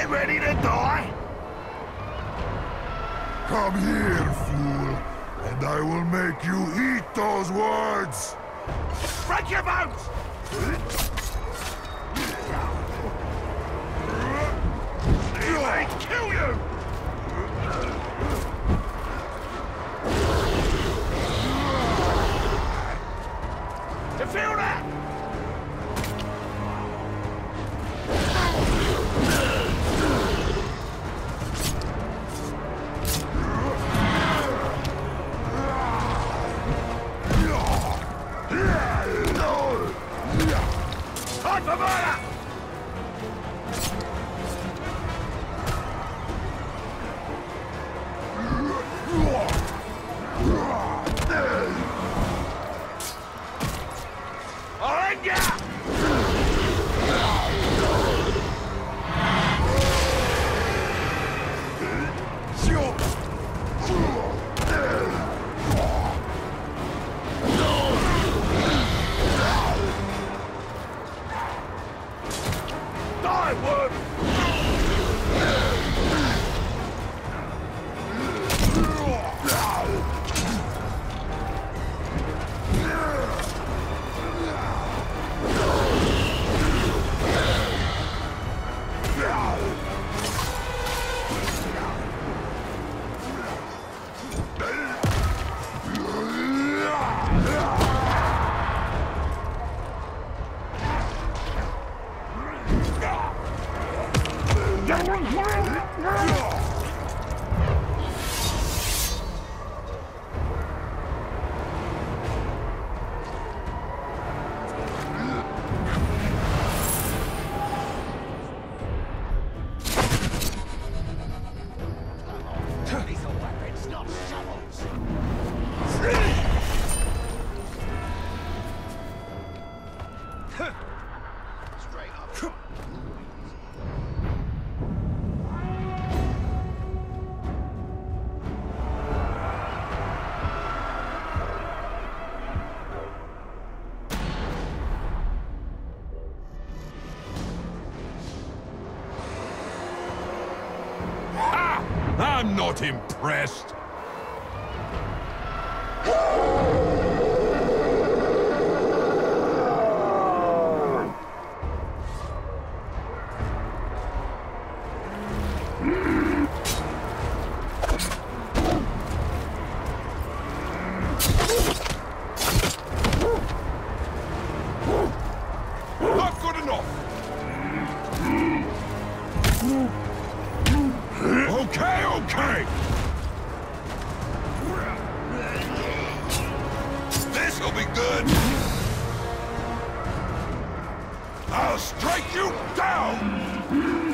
Get ready to die! Come here, fool, and I will make you eat those words! Break your bones! I kill you! You feel that? Time for murder! I'm not impressed. Not good enough. Okay, okay! This'll be good! I'll strike you down!